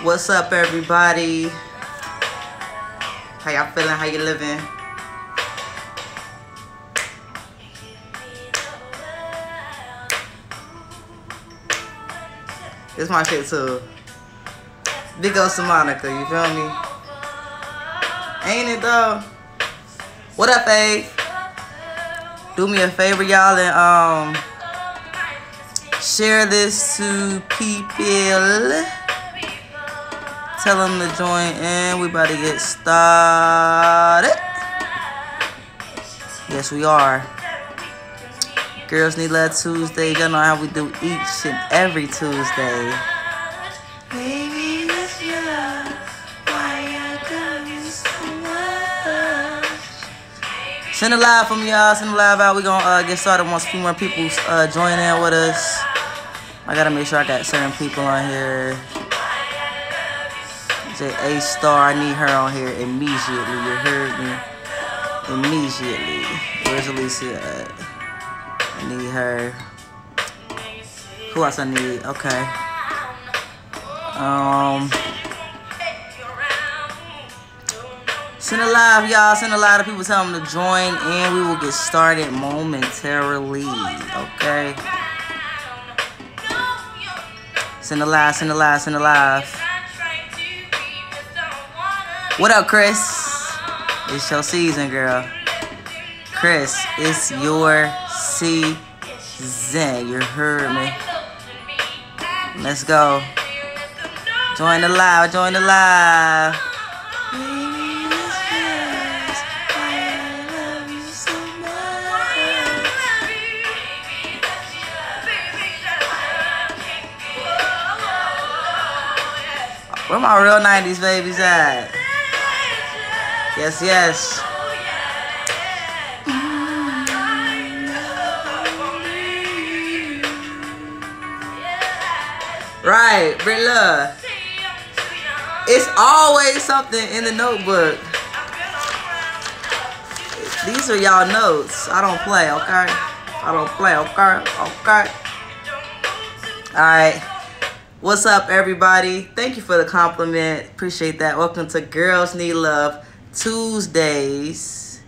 What's up, everybody? How y'all feeling? How you living? It's my shit too. Big ol' Monica, you feel me? Ain't it though? What up, Abe? Do me a favor, y'all, and share this to people. Tell them to join in. We about to get started. Yes, we are. Girls Need Love Tuesday. Y'all know how we do each and every Tuesday. Baby, it's your love. Why I love you so much. Send a live from y'all. Send a live out. We're going to get started once a few more people join in with us. I got to make sure I got certain people on here. DJ A Star. I need her on here immediately. You heard me? Immediately. Where's Alicia at? I need her. Who else I need? Okay. Send a live, y'all. Send a lot of people. Tell them to join and we will get started momentarily. Okay. Send a live, send a live, send a live. What up, Chris? It's your season, girl. Chris, it's your season. You heard me. Let's go. Join the live. Join the live. Where my real 90s babies at? Yes, yes. Right, Britt Love. It's always something in the notebook. These are y'all notes. I don't play, okay? I don't play, okay? Okay. All right. What's up, everybody? Thank you for the compliment. Appreciate that. Welcome to Girls Need Love Tuesdays.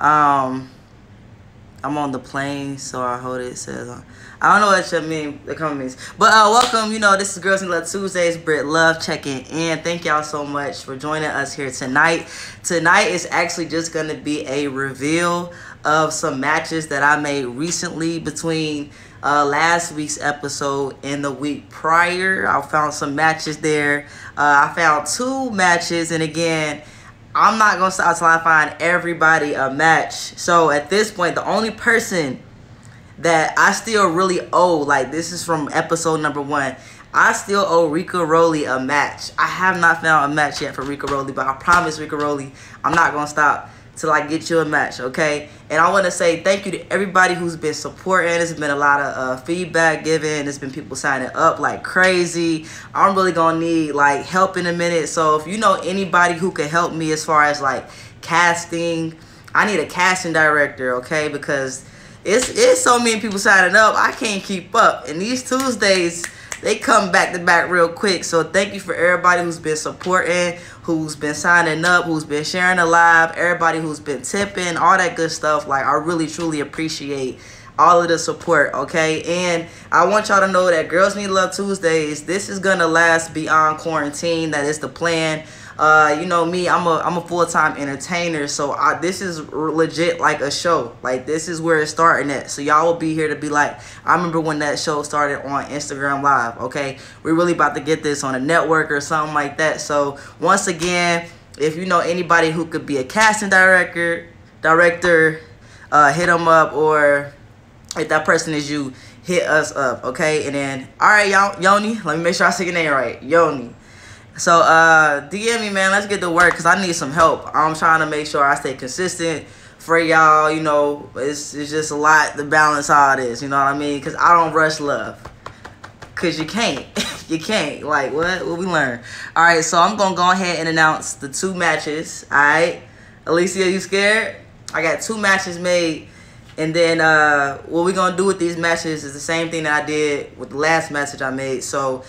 I'm on the plane, so I hope it says on. I don't know what you mean, the comment means. But welcome, you know, this is Girls Need Love Tuesdays. Britt Love checking in. Thank y'all so much for joining us here tonight. Tonight is actually just going to be a reveal of some matches that I made recently between last week's episode and the week prior. I found some matches there. I found two matches, and again, I'm not going to stop until I find everybody a match. So at this point, the only person that I still really owe, like this is from episode number 1, I still owe Rica Raw Lee a match. I have not found a match yet for Rica Raw Lee, but I promise Rica Raw Lee, I'm not going to stop till I get you a match, okay? And I want to say thank you to everybody who's been supporting. There's been a lot of feedback given. There's been people signing up like crazy. I'm really going to need like help in a minute. So if you know anybody who can help me as far as like casting, I need a casting director, okay? Because It's so many people signing up, I can't keep up. And these Tuesdays, they come back to back real quick. So thank you for everybody who's been supporting, who's been signing up, who's been sharing the live, everybody who's been tipping, all that good stuff. Like, I really, truly appreciate all of the support, okay? And I want y'all to know that Girls Need Love Tuesdays, this is going to last beyond quarantine. That is the plan. You know me, I'm a full-time entertainer, so this is legit like a show. Like, this is where it's starting at. So y'all will be here to be like, I remember when that show started on Instagram Live, okay? We're really about to get this on a network or something like that. So once again, if you know anybody who could be a casting director, hit them up, or if that person is you, hit us up, okay? And then, all right, y'all, Yoni, let me make sure I say your name right, Yoni. So, DM me, man. Let's get to work, because I need some help. I'm trying to make sure I stay consistent for y'all. You know, it's just a lot to balance all this. You know what I mean? Because I don't rush love. Because you can't. You can't. Like, what we learn? All right, so I'm going to go ahead and announce the two matches. All right? Alicia, you scared? I got two matches made. And then what we're going to do with these matches is the same thing that I did with the last message I made. So,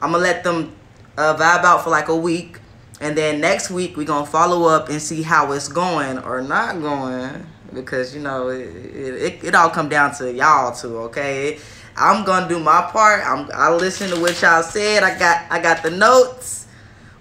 I'm going to let them vibe out for like a week. And then next week, we're going to follow up and see how it's going or not going. Because, you know, it all come down to y'all too, okay? I'm going to do my part. I listen to what y'all said. I got the notes.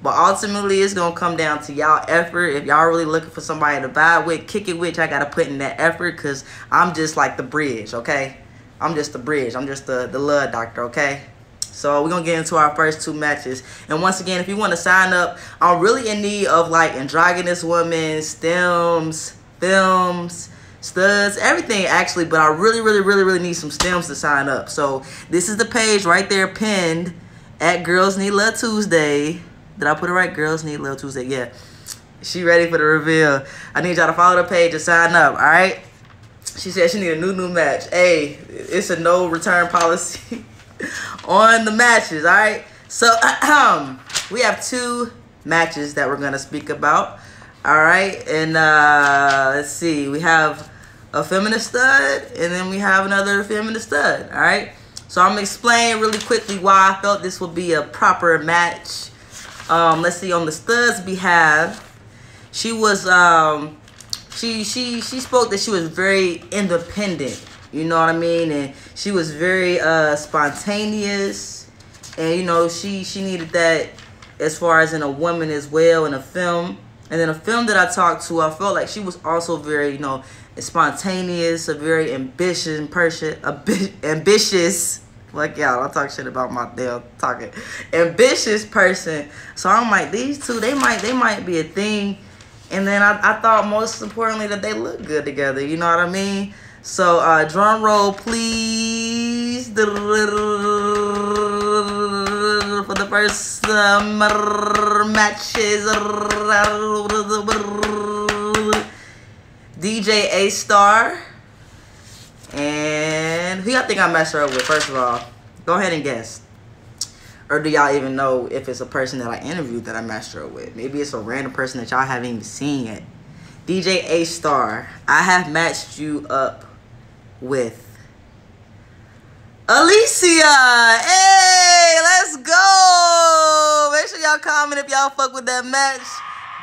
But ultimately, it's going to come down to y'all effort. If y'all really looking for somebody to vibe with, kick it with, I got to put in that effort because I'm just like the bridge, okay? I'm just the bridge. I'm just the love doctor, okay? So we're going to get into our first two matches. And once again, if you want to sign up, I'm really in need of like androgynous women, stems, films, studs, everything actually. But I really need some stems to sign up. So this is the page right there pinned at Girls Need Love Tuesday. Did I put it right? Girls Need Love Tuesday. Yeah. She ready for the reveal. I need y'all to follow the page and sign up. All right. She said she need a new match. Hey, it's a no return policy. On the matches, all right? So, we have two matches that we're going to speak about, all right? And let's see. We have a feminist stud, and then we have another feminist stud, all right? So, I'm going to explain really quickly why I felt this would be a proper match. Let's see. On the studs, we have... She was... She spoke that she was very independent. You know what I mean? And she was very spontaneous. And, you know, she needed that as far as in a woman as well, in a film. And then a film that I talked to, I felt like she was also very, you know, spontaneous, a very ambitious person. Ambitious. Like, y'all, I talk shit about my damn talking. Ambitious person. So I'm like, these two, they might be a thing. And then I thought most importantly that they look good together. You know what I mean? So, drum roll, please, for the first matches. DJ A Star. And who y'all think I messed her up with, first of all? Go ahead and guess. Or do y'all even know if it's a person that I interviewed that I messed her up with? Maybe it's a random person that y'all haven't even seen yet. DJ A Star, I have matched you up with Alicia. Hey, let's go. Make sure y'all comment if y'all fuck with that match.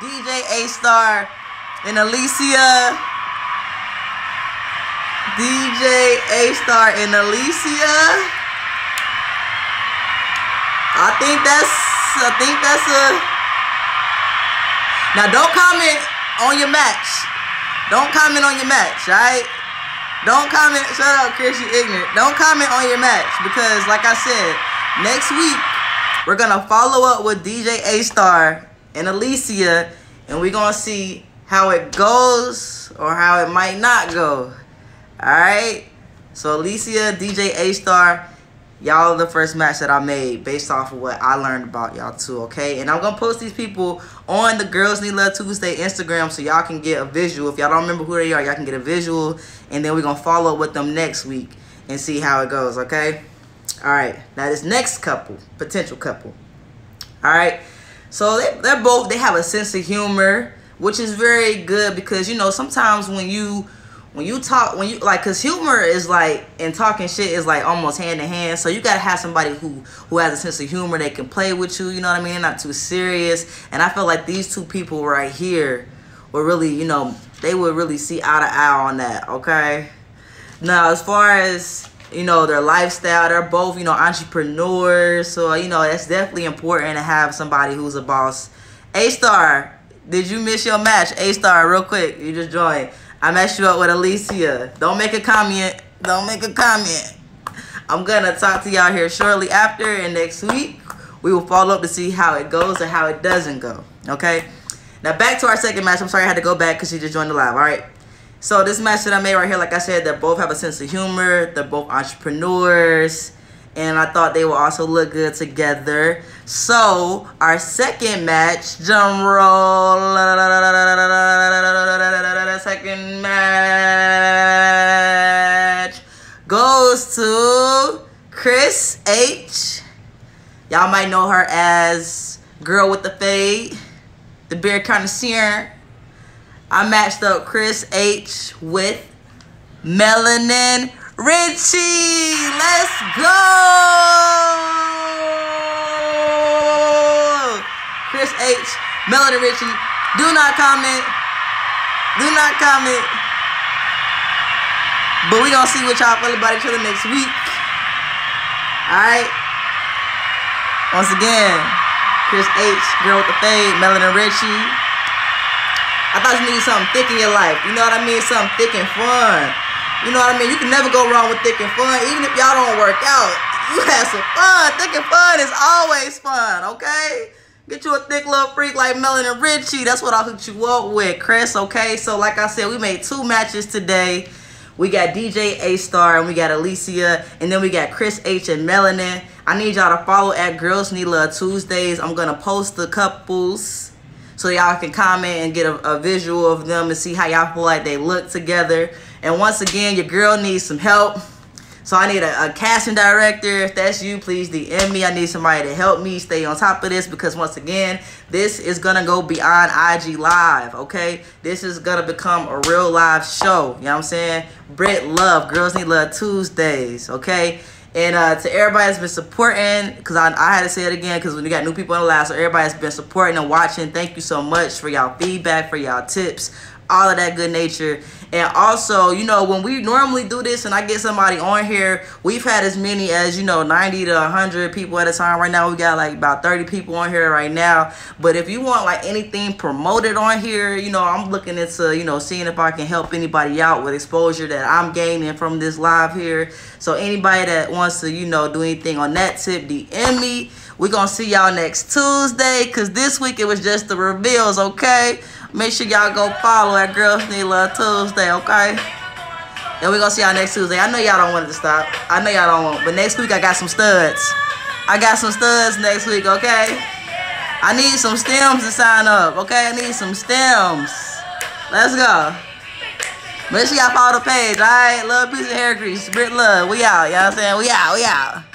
DJ A Star and Alicia. DJ A Star and Alicia. I think that's a... Now don't comment on your match. Don't comment on your match, all right? Don't comment. Shut up, Chris, you ignorant. Don't comment on your match because, like I said, next week, we're going to follow up with DJ A-Star and Alicia, and we're going to see how it goes or how it might not go, all right? So, Alicia, DJ A-Star, y'all the first match that I made based off of what I learned about y'all too, okay? And I'm going to post these people on the Girls Need Love Tuesday Instagram so y'all can get a visual. If y'all don't remember who they are, y'all can get a visual. And then we're going to follow up with them next week and see how it goes, okay? All right. Now, this next couple, potential couple. All right. So, they have a sense of humor, which is very good because, you know, sometimes when you like, cause humor is like, and talking shit is like almost hand in hand. So you gotta have somebody who has a sense of humor that can play with you. You know what I mean? Not too serious. And I feel like these two people right here were really, you know, they would really see eye to eye on that. Okay. Now, as far as, you know, their lifestyle, they're both, you know, entrepreneurs. So, you know, that's definitely important to have somebody who's a boss. A-Star, did you miss your match? A-Star, real quick. You just joined. I messed you up with Alicia. Don't make a comment. Don't make a comment. I'm going to talk to y'all here shortly after. And next week, we will follow up to see how it goes or how it doesn't go. Okay? Now, back to our second match. I'm sorry I had to go back because she just joined the live. All right? So, this match that I made right here, like I said, they both have a sense of humor. They're both entrepreneurs. And I thought they would also look good together. So, our second match. Drum roll. Second match goes to Chris H. Y'all might know her as Girl with the Fade. The Beard Connoisseur. I matched up Chris H with Melanin Richie. Let's go! H, Melanin Richie. Do not comment. Do not comment. But we gonna see what y'all feel about each other next week. Alright. Once again, Chris H, Girl with the Fade, Melanin Richie. I thought you needed something thick in your life. You know what I mean? Something thick and fun. You know what I mean? You can never go wrong with thick and fun. Even if y'all don't work out, you have some fun. Thick and fun is always fun, okay? Get you a thick little freak like Melanin Richie. That's what I'll hook you up with, Chris, okay? So like I said, we made two matches today. We got DJ A Star and we got Alicia. And then we got Chris H and Melanin. I need y'all to follow at Girls Need Love Tuesdays. I'm going to post the couples so y'all can comment and get a visual of them and see how y'all feel like they look together. And once again, your girl needs some help. So I need a casting director. If that's you, please DM me. I need somebody to help me stay on top of this because, once again, this is going to go beyond IG Live, okay? This is going to become a real live show, you know what I'm saying? Britt Love, Girls Need Love Tuesdays, okay? And to everybody that's been supporting, because I had to say it again because we got new people in the live, so everybody that's been supporting and watching, thank you so much for y'all feedback, for y'all tips, all of that good nature. And also, you know, when we normally do this and I get somebody on here, we've had as many as, you know, 90 to 100 people at a time. Right now, we got like about 30 people on here right now. But if you want like anything promoted on here, you know, I'm looking into, you know, seeing if I can help anybody out with exposure that I'm gaining from this live here. So anybody that wants to, you know, do anything on that tip, DM me. We're going to see y'all next Tuesday because this week it was just the reveals, okay? Make sure y'all go follow at Girls Need Love Tuesday, okay? And we're going to see y'all next Tuesday. I know y'all don't want it to stop. I know y'all don't want it. But next week, I got some studs. I got some studs next week, okay? I need some stems to sign up, okay? I need some stems. Let's go. Make sure y'all follow the page, all right? Love, peace, and hair grease. Britt Love. We out, you know what I'm saying? We out, we out.